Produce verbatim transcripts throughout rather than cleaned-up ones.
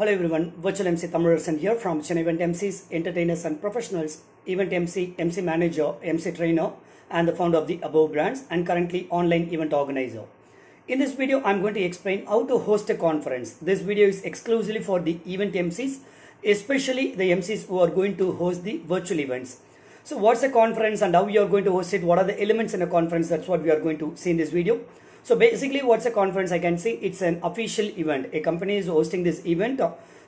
Hello everyone, Virtual M C Thamizharasan here from Chennai event M Cs, entertainers and professionals, event M C, M C manager, M C trainer and the founder of the above brands and currently online event organizer. In this video, I'm going to explain how to host a conference. This video is exclusively for the event M Cs, especially the M Cs who are going to host the virtual events. So what's a conference and how you are going to host it? What are the elements in a conference? That's what we are going to see in this video. So basically what's a conference? I can say it's an official event. A company is hosting this event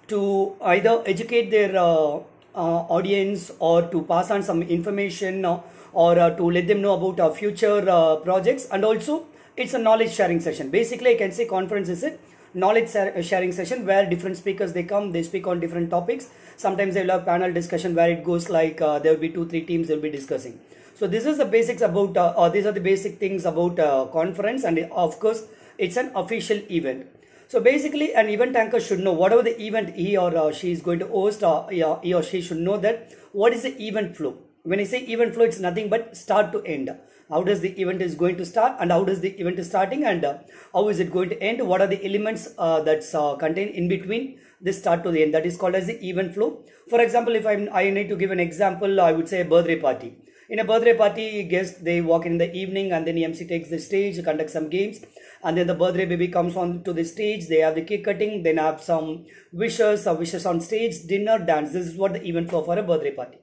to either educate their uh, uh, audience or to pass on some information uh, or uh, to let them know about our future uh, projects, and also it's a knowledge sharing session. Basically I can say conference is a knowledge sharing session where different speakers they come, they speak on different topics. Sometimes they will have panel discussion where it goes like uh, there will be two three teams they will be discussing. So this is the basics about uh, or these are the basic things about uh, conference, and of course it's an official event. So basically an event anchor should know whatever the event he or uh, she is going to host, uh, he or she should know that what is the event flow. When I say event flow, it's nothing but start to end. How does the event is going to start and how does the event is starting and uh, how is it going to end? What are the elements uh, that's uh, contained in between the start to the end? That is called as the event flow. For example, if I'm, I need to give an example, I would say a birthday party. In a birthday party, guests they walk in the evening and then the M C takes the stage, conducts some games, and then the birthday baby comes on to the stage. They have the cake cutting, then have some wishes, or wishes on stage, dinner, dance. This is what the event flow for a birthday party.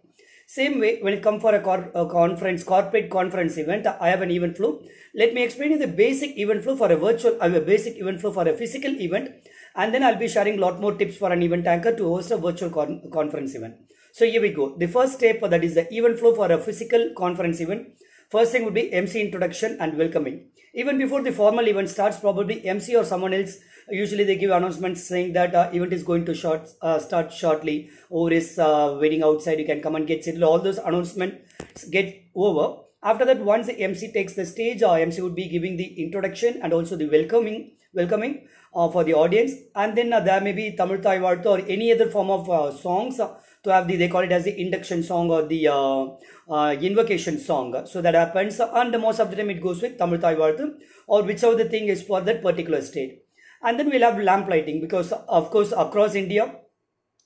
Same way, when it comes for a, cor a conference, corporate conference event, I have an event flow. Let me explain you the basic event flow for a virtual, I have a basic event flow for a physical event, and then I'll be sharing a lot more tips for an event anchor to host a virtual con conference event. So here we go. The first step, that is the event flow for a physical conference event. First thing would be M C introduction and welcoming. Even before the formal event starts, probably M C or someone else, usually they give announcements saying that uh, event is going to short, uh, start shortly, or is uh, waiting outside, you can come and get settled. All those announcements get over. After that, once the M C takes the stage, uh, M C would be giving the introduction and also the welcoming welcoming uh, for the audience. And then uh, there may be Tamil Thai Vaazhthu or any other form of uh, songs. Uh, to have the, they call it as the induction song or the uh, uh, invocation song. So that happens, and most of the time it goes with Tamil Thai Vaazhthu or whichever the thing is for that particular state. And then we'll have lamp lighting, because of course across India,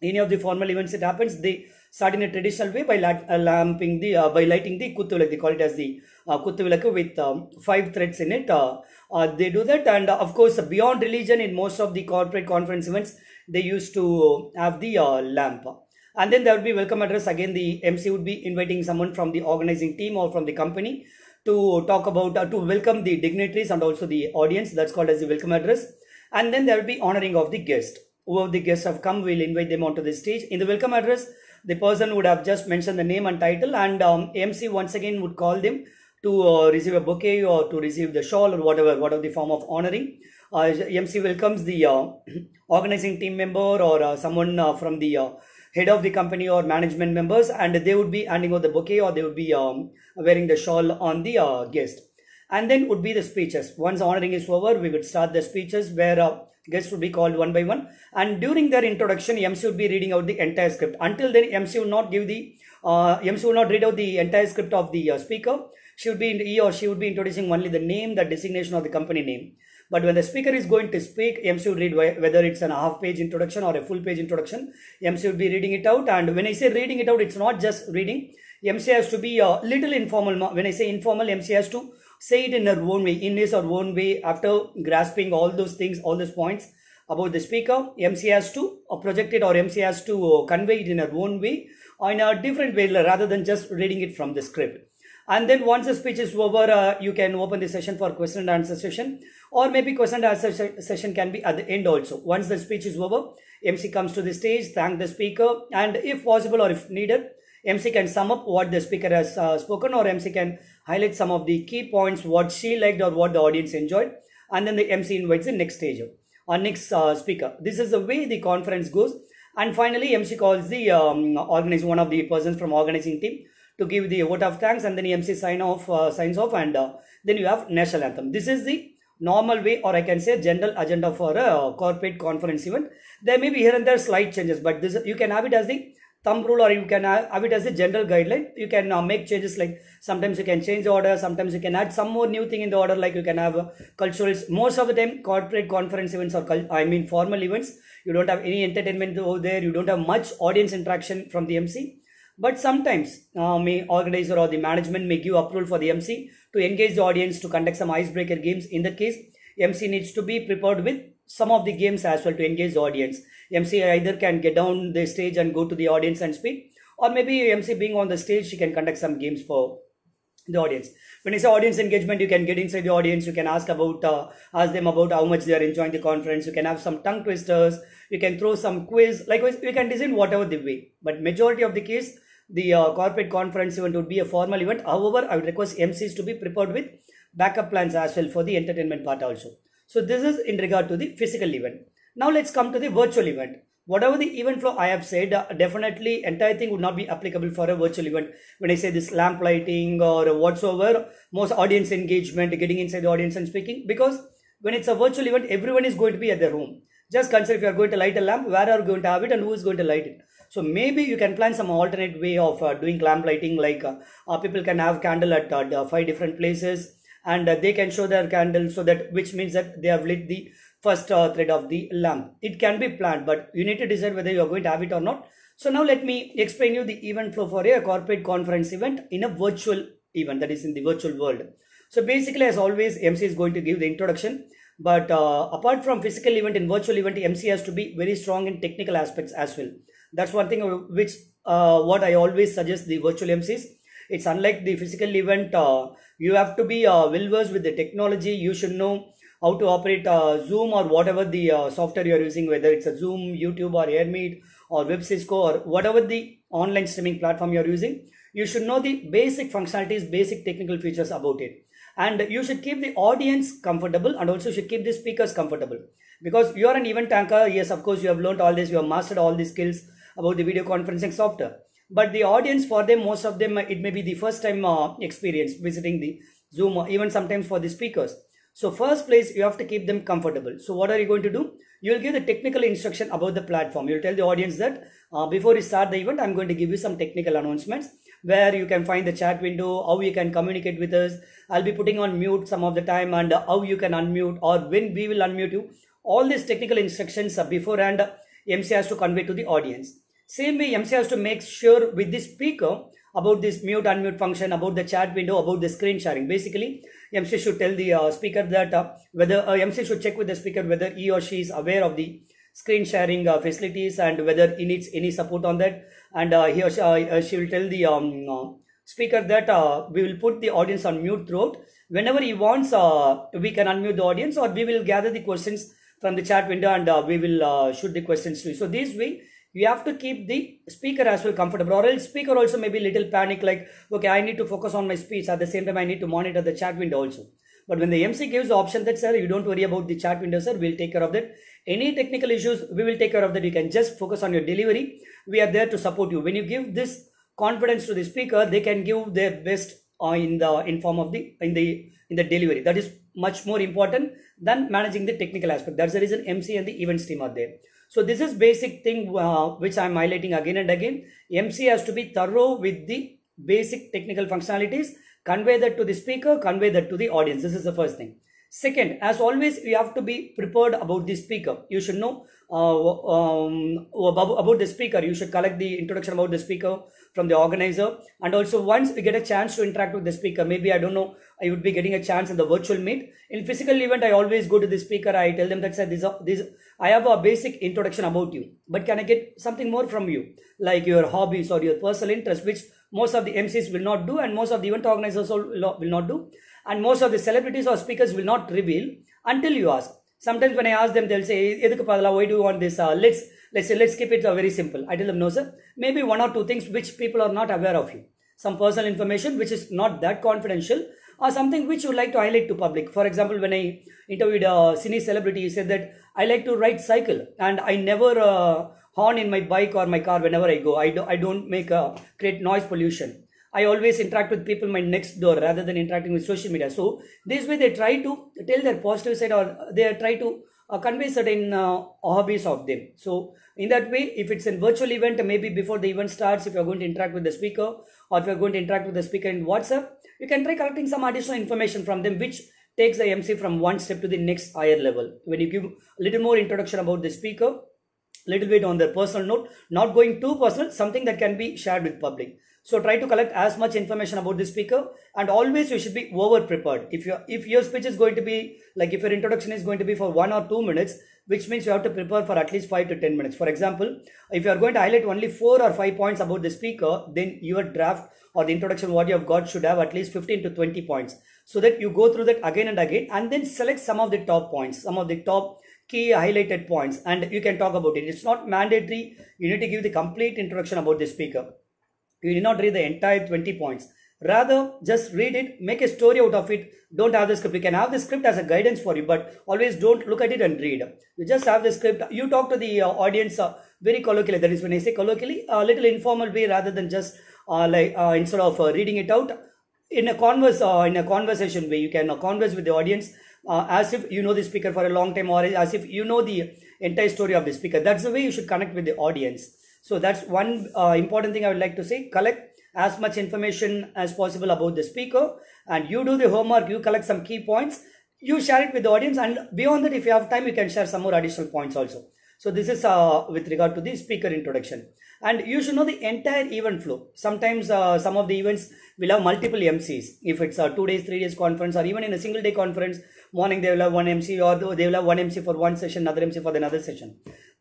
any of the formal events it happens, they start in a traditional way by lamping the, uh, by lighting the kuthuvilakku, they call it as the uh, kuthuvilakku with um, five threads in it. Uh, uh, they do that, and uh, of course beyond religion in most of the corporate conference events, they used to have the uh, lamp. And then there would be welcome address. Again, the M C would be inviting someone from the organizing team or from the company to talk about, uh, to welcome the dignitaries and also the audience. That's called as the welcome address. And then there will be honoring of the guest. Whoever the guests have come, we'll invite them onto the stage. In the welcome address, the person would have just mentioned the name and title, and um, M C once again would call them to uh, receive a bouquet or to receive the shawl or whatever, whatever the form of honoring. Uh, M C welcomes the uh, organizing team member or uh, someone uh, from the uh, head of the company or management members, and they would be handing out the bouquet or they would be um, wearing the shawl on the uh, guest. And then would be the speeches. Once honoring is over, we would start the speeches where uh, guests would be called one by one. And during their introduction, M C would be reading out the entire script. Until then, M C would not give the uh, M C would not read out the entire script of the uh, speaker. She would be he or she would be introducing only the name, the designation of the company name. But when the speaker is going to speak, M C would read, whether it's an half page introduction or a full page introduction, M C would be reading it out. And when I say reading it out, it's not just reading. M C has to be a little informal. When I say informal, M C has to say it in her own way, in his or own way, after grasping all those things, all those points about the speaker. M C has to project it, or M C has to convey it in her own way or in a different way rather than just reading it from the script. And then once the speech is over, uh, you can open the session for question and answer session, or maybe question and answer session can be at the end also. Once the speech is over, M C comes to the stage, thank the speaker, and if possible or if needed, M C can sum up what the speaker has uh, spoken, or M C can highlight some of the key points, what she liked or what the audience enjoyed, and then the M C invites the next stage or next uh, speaker. This is the way the conference goes. And finally, M C calls the um, organizer, one of the persons from organizing team, to give the vote of thanks, and then M C sign off, uh, signs off, and uh, then you have national anthem. This is the normal way, or I can say general agenda for a uh, corporate conference event. There may be here and there slight changes, but this you can have it as the thumb rule, or you can have it as a general guideline. You can uh, make changes, like sometimes you can change the order, sometimes you can add some more new thing in the order, like you can have uh, culturals. Most of the time corporate conference events or I mean formal events, you don't have any entertainment over there, you don't have much audience interaction from the M C. But sometimes uh, may organizer or the management may give approval for the M C to engage the audience, to conduct some icebreaker games. In that case, M C needs to be prepared with some of the games as well to engage the audience. M C either can get down the stage and go to the audience and speak, or maybe M C being on the stage, she can conduct some games for the audience. When it's audience engagement, you can get inside the audience, you can ask about uh, ask them about how much they are enjoying the conference, you can have some tongue twisters, you can throw some quiz. Likewise, you can design whatever the way, but majority of the case, the uh, corporate conference event would be a formal event. However, I would request M Cs to be prepared with backup plans as well for the entertainment part also. So this is in regard to the physical event. Now let's come to the virtual event. Whatever the event flow I have said, uh, definitely entire thing would not be applicable for a virtual event. When I say this lamp lighting or whatsoever, most audience engagement, getting inside the audience and speaking, because when it's a virtual event, everyone is going to be at their home. Just consider if you are going to light a lamp, where are you going to have it and who is going to light it. So maybe you can plan some alternate way of uh, doing lamp lighting, like uh, uh, people can have candle at uh, five different places, and uh, they can show their candle, so that which means that they have lit the first uh, thread of the lamp. It can be planned, but you need to decide whether you are going to have it or not. So now let me explain you the event flow for a corporate conference event in a virtual event, that is in the virtual world. So basically, as always, M C is going to give the introduction. But uh, apart from physical event, in virtual event, M C has to be very strong in technical aspects as well. That's one thing which uh, what I always suggest the virtual M Cs. It's unlike the physical event. Uh, you have to be uh, well versed with the technology. You should know how to operate uh, Zoom or whatever the uh, software you are using, whether it's a Zoom, YouTube or AirMeet or WebSysco or whatever the online streaming platform you are using. You should know the basic functionalities, basic technical features about it. And you should keep the audience comfortable, and also should keep the speakers comfortable. Because you are an event anchor, yes, of course, you have learned all this, you have mastered all these skills about the video conferencing software. But the audience, for them, most of them, it may be the first time uh, experience visiting the Zoom, or even sometimes for the speakers. So first place, you have to keep them comfortable. So what are you going to do? You will give the technical instruction about the platform. You will tell the audience that uh, before you start the event, I'm going to give you some technical announcements, where you can find the chat window, how you can communicate with us. I'll be putting on mute some of the time, and uh, how you can unmute, or when we will unmute you. All these technical instructions are beforehand M C has to convey to the audience. Same way, M C has to make sure with the speaker about this mute unmute function, about the chat window, about the screen sharing. Basically, M C should tell the uh, speaker that uh, whether uh, M C should check with the speaker whether he or she is aware of the screen sharing uh, facilities, and whether he needs any support on that. And uh, he or she, uh, she will tell the um, uh, speaker that uh, we will put the audience on mute throughout. Whenever he wants, uh, we can unmute the audience, or we will gather the questions from the chat window, and uh, we will uh, shoot the questions to you. So this way, you have to keep the speaker as well comfortable, or else speaker also maybe little panic, like, okay, I need to focus on my speech, at the same time I need to monitor the chat window also. But when the M C gives the option that, sir, you don't worry about the chat window, sir, we'll take care of that. Any technical issues, we will take care of that. You can just focus on your delivery. We are there to support you. When you give this confidence to the speaker, they can give their best uh, in the in form of the in the in the delivery. That is much more important than managing the technical aspect. That's the reason M C and the events team are there. So this is basic thing uh, which I'm highlighting again and again. M C has to be thorough with the basic technical functionalities, convey that to the speaker, convey that to the audience. This is the first thing. Second, as always, you have to be prepared about the speaker. You should know uh, um, about the speaker. You should collect the introduction about the speaker from the organizer. And also, once we get a chance to interact with the speaker, maybe, I don't know, I would be getting a chance in the virtual meet. In physical event, I always go to the speaker. I tell them that, sir, this, this, I have a basic introduction about you, but can I get something more from you, like your hobbies or your personal interests, which most of the M Cs will not do, and most of the event organizers will not do, and most of the celebrities or speakers will not reveal until you ask. Sometimes when I ask them, they'll say, why do you want this? Uh, let's let's say, let's keep it uh, very simple. I tell them, no, sir, maybe one or two things which people are not aware of you. Some personal information which is not that confidential, or something which you like to highlight to public. For example, when I interviewed a cine celebrity, he said that I like to ride cycle, and I never uh, horn in my bike or my car whenever I go. I, do, I don't make a create noise pollution. I always interact with people my next door rather than interacting with social media. So this way, they try to tell their positive side, or they try to uh, convey certain uh, hobbies of them. So in that way, if it's a virtual event, maybe before the event starts, if you're going to interact with the speaker, or if you're going to interact with the speaker in WhatsApp, you can try collecting some additional information from them, which takes the M C from one step to the next higher level. When you give a little more introduction about the speaker, little bit on their personal note, not going too personal, something that can be shared with public. So try to collect as much information about the speaker, and always you should be over prepared. If your if your speech is going to be, like if your introduction is going to be for one or two minutes, which means you have to prepare for at least five to ten minutes. For example, if you are going to highlight only four or five points about the speaker, then your draft or the introduction what you have got should have at least fifteen to twenty points, so that you go through that again and again, and then select some of the top points, some of the top key highlighted points, and you can talk about it. It's not mandatory. You need to give the complete introduction about the speaker. You need not read the entire twenty points. Rather, just read it, make a story out of it. Don't have the script. You can have the script as a guidance for you, but always don't look at it and read. You just have the script. You talk to the uh, audience uh, very colloquially. That is, when I say colloquially, a little informal way, rather than just uh, like uh, instead of uh, reading it out. In a converse, uh, in a conversation way, you can uh, converse with the audience uh, as if you know the speaker for a long time, or as if you know the entire story of the speaker. That's the way you should connect with the audience. So that's one uh, important thing I would like to say. Collect as much information as possible about the speaker, and you do the homework. You collect some key points. You share it with the audience, and beyond that, if you have time, you can share some more additional points also. So this is uh, with regard to the speaker introduction. And you should know the entire event flow. Sometimes uh, some of the events will have multiple M Cs. If it's a two days, three days conference, or even in a single day conference, morning they will have one M C, or they will have one M C for one session, another M C for the another session.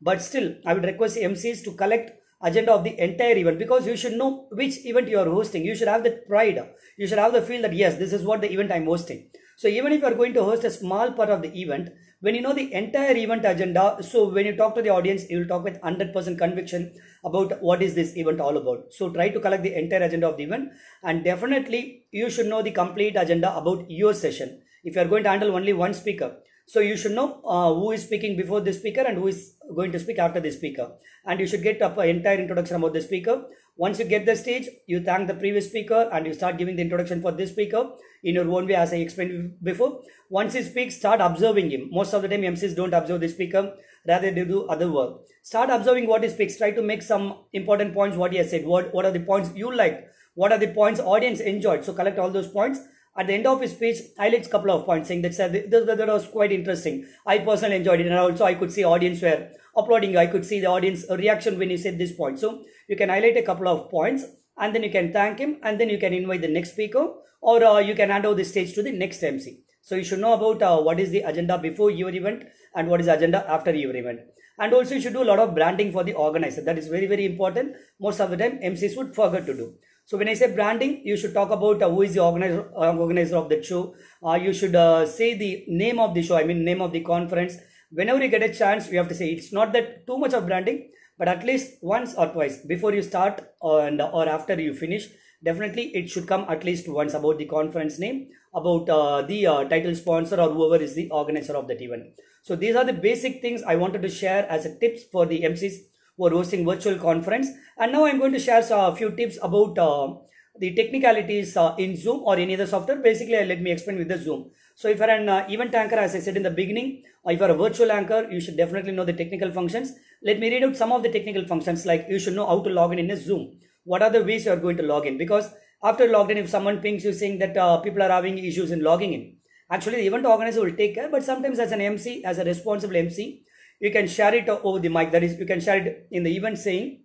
But still, I would request M Cs to collect agenda of the entire event, because you should know which event you are hosting. You should have the pride. You should have the feel that, yes, this is what the event I'm hosting. So even if you are going to host a small part of the event, when you know the entire event agenda, so when you talk to the audience, you will talk with one hundred percent conviction about what is this event all about. So try to collect the entire agenda of the event, and definitely you should know the complete agenda about your session. If you are going to handle only one speaker, so you should know uh, who is speaking before the speaker and who is going to speak after the speaker. And you should get up an entire introduction about the speaker. Once you get the stage, you thank the previous speaker and you start giving the introduction for this speaker in your own way, as I explained before. Once he speaks, start observing him. Most of the time, M Cs don't observe the speaker, rather they do other work. Start observing what he speaks. Try to make some important points, what he has said. What, what are the points you liked? What are the points audience enjoyed? So collect all those points. At the end of his speech, highlights a couple of points, saying that, that, that, that was quite interesting. I personally enjoyed it, and also I could see audience were applauding. I could see the audience reaction when he said this point. So you can highlight a couple of points, and then you can thank him, and then you can invite the next speaker, or uh, you can hand over the stage to the next M C. So you should know about uh, what is the agenda before your event and what is the agenda after your event. And also you should do a lot of branding for the organizer. That is very, very important. Most of the time M Cs would forget to do. So when I say branding, you should talk about uh, who is the organizer, uh, organizer of the show. Uh, you should uh, say the name of the show, I mean name of the conference. Whenever you get a chance, you have to say. It's not that too much of branding, but at least once or twice before you start and or after you finish. Definitely it should come at least once about the conference name, about uh, the uh, title sponsor, or whoever is the organizer of that event. So these are the basic things I wanted to share as a tips for the M Cs who are hosting virtual conference. And now I'm going to share a few tips about uh, the technicalities uh, in Zoom or any other software. Basically, let me explain with the Zoom. So if you're an uh, event anchor, as I said in the beginning, or if you're a virtual anchor, you should definitely know the technical functions. Let me read out some of the technical functions, like you should know how to log in in a Zoom. What are the ways you are going to log in? Because after logged in, if someone pings you saying that uh, people are having issues in logging in, actually the event organizer will take care. But sometimes as an M C, as a responsible M C, you can share it over the mic. That is, you can share it in the event saying,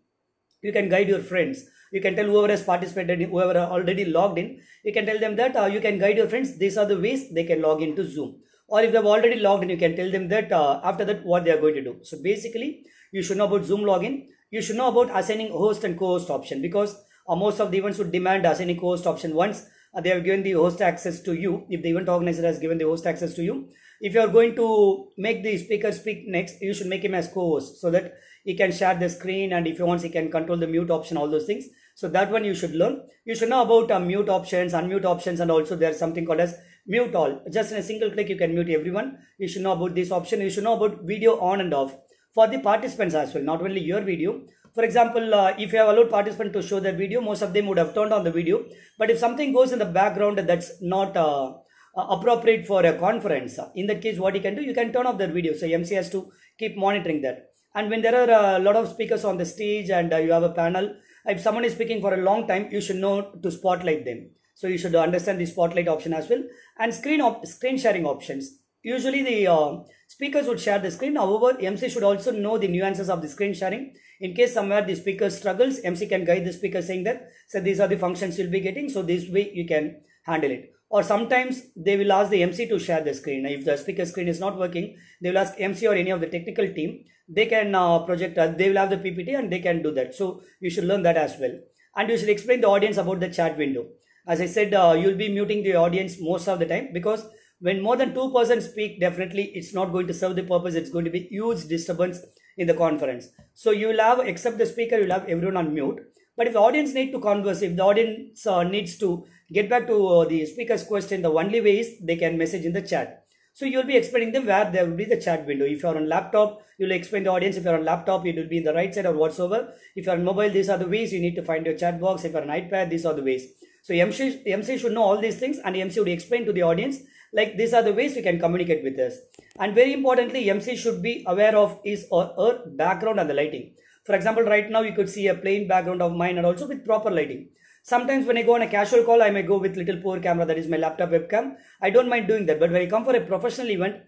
you can guide your friends. You can tell whoever has participated, whoever are already logged in, you can tell them that uh, you can guide your friends. These are the ways they can log into Zoom. Or if they've already logged in, you can tell them that uh, after that what they are going to do. So basically, you should know about Zoom login. You should know about assigning host and co-host option, because uh, most of the events would demand assigning co-host option once uh, they have given the host access to you. If the event organizer has given the host access to you, if you are going to make the speaker speak next, you should make him as co-host so that he can share the screen, and if he wants, he can control the mute option, all those things. So that one you should learn. You should know about uh, mute options, unmute options, and also there's something called as mute all. Just in a single click, you can mute everyone. You should know about this option. You should know about video on and off for the participants as well, not only your video. For example, uh, if you have allowed participants to show their video, most of them would have turned on the video. But if something goes in the background that's not uh, uh, appropriate for a conference. In that case, what you can do, you can turn off that video. So M C has to keep monitoring that. And when there are a lot of speakers on the stage and uh, you have a panel, if someone is speaking for a long time, you should know to spotlight them. So you should understand the spotlight option as well. And screen op screen sharing options. Usually the uh, speakers would share the screen. However, M C should also know the nuances of the screen sharing. In case somewhere the speaker struggles, M C can guide the speaker saying that, so these are the functions you'll be getting. So this way you can handle it. Or sometimes they will ask the M C to share the screen. If the speaker screen is not working, they will ask M C or any of the technical team. They can uh, project, uh, they will have the P P T and they can do that. So you should learn that as well. And you should explain the audience about the chat window. As I said, uh, you'll be muting the audience most of the time, because when more than two persons speak, definitely it's not going to serve the purpose. It's going to be huge disturbance in the conference. So you will have, except the speaker, you'll have everyone on mute. But if the audience need to converse, if the audience uh, needs to get back to uh, the speaker's question, the only way is they can message in the chat. So you'll be explaining them where there will be the chat window. If you're on laptop, you'll explain the audience. If you're on laptop, it will be in the right side or whatsoever. If you're on mobile, these are the ways you need to find your chat box. If you're on iPad, these are the ways. So M C, M C should know all these things, and M C would explain to the audience, like, these are the ways you can communicate with us. And very importantly, M C should be aware of his or her background and the lighting. For example, right now you could see a plain background of mine, and also with proper lighting. Sometimes when I go on a casual call, I may go with little poor camera, that is my laptop webcam. I don't mind doing that. But when I come for a professional event,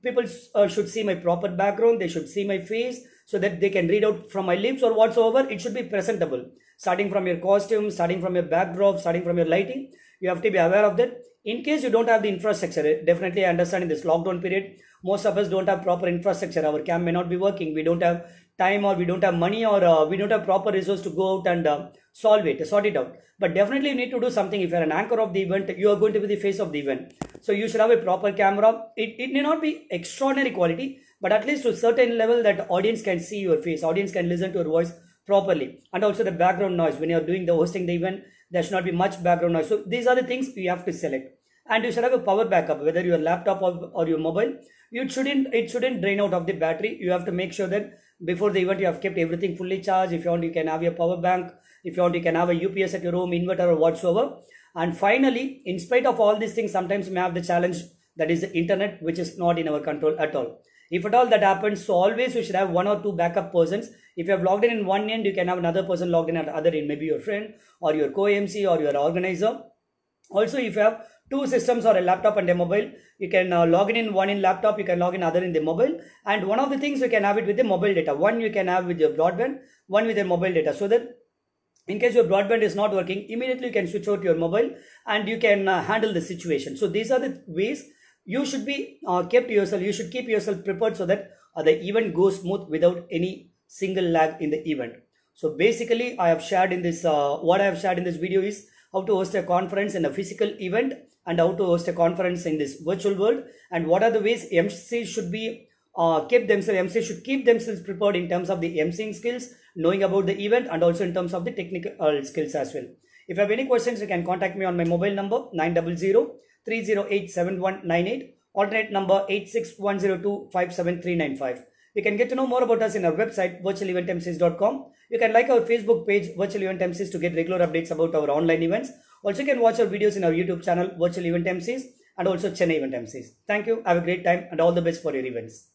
people uh, should see my proper background. They should see my face, so that they can read out from my lips or whatsoever. It should be presentable. Starting from your costume, starting from your backdrop, starting from your lighting, you have to be aware of that. In case you don't have the infrastructure, definitely I understand in this lockdown period, most of us don't have proper infrastructure. Our cam may not be working. We don't have time, or we don't have money, or uh, we don't have proper resource to go out and uh, solve it, sort it out. But definitely you need to do something. If you're an anchor of the event, you are going to be the face of the event. So you should have a proper camera. It, it may not be extraordinary quality, but at least to a certain level that audience can see your face, audience can listen to your voice properly. And also the background noise. When you're doing the hosting the event, there should not be much background noise. So these are the things you have to select. And you should have a power backup, whether your laptop or, or your mobile. You shouldn't, it shouldn't drain out of the battery. You have to make sure that before the event, you have kept everything fully charged. If you want, you can have your power bank. If you want, you can have a U P S at your home, inverter or whatsoever. And finally, in spite of all these things, sometimes we have the challenge that is the internet, which is not in our control at all. If at all that happens, so always you should have one or two backup persons. If you have logged in in one end, you can have another person logged in at other end, maybe your friend or your co-M C or your organizer. Also, if you have two systems or a laptop and a mobile, you can uh, log in in one in laptop, you can log in other in the mobile. And one of the things you can have it with the mobile data. One you can have with your broadband, one with your mobile data. So that in case your broadband is not working, immediately you can switch out your mobile and you can uh, handle the situation. So these are the ways you should be uh, kept yourself. You should keep yourself prepared so that uh, the event goes smooth without any single lag in the event. So basically, I have shared in this uh, what I have shared in this video is how to host a conference in a physical event and how to host a conference in this virtual world, and what are the ways M C should be uh, kept themselves. M C should keep themselves prepared in terms of the emceeing skills, knowing about the event, and also in terms of the technical skills as well. If you have any questions, you can contact me on my mobile number nine zero zero, three zero eight, seven one nine eight, alternate number eight six one zero two five seven three nine five. You can get to know more about us in our website virtual event M C S dot com. You can like our Facebook page virtual event M C S to get regular updates about our online events. Also, you can watch our videos in our YouTube channel Virtual Event M C S and also Chennai Event M C S. Thank you. Have a great time and all the best for your events.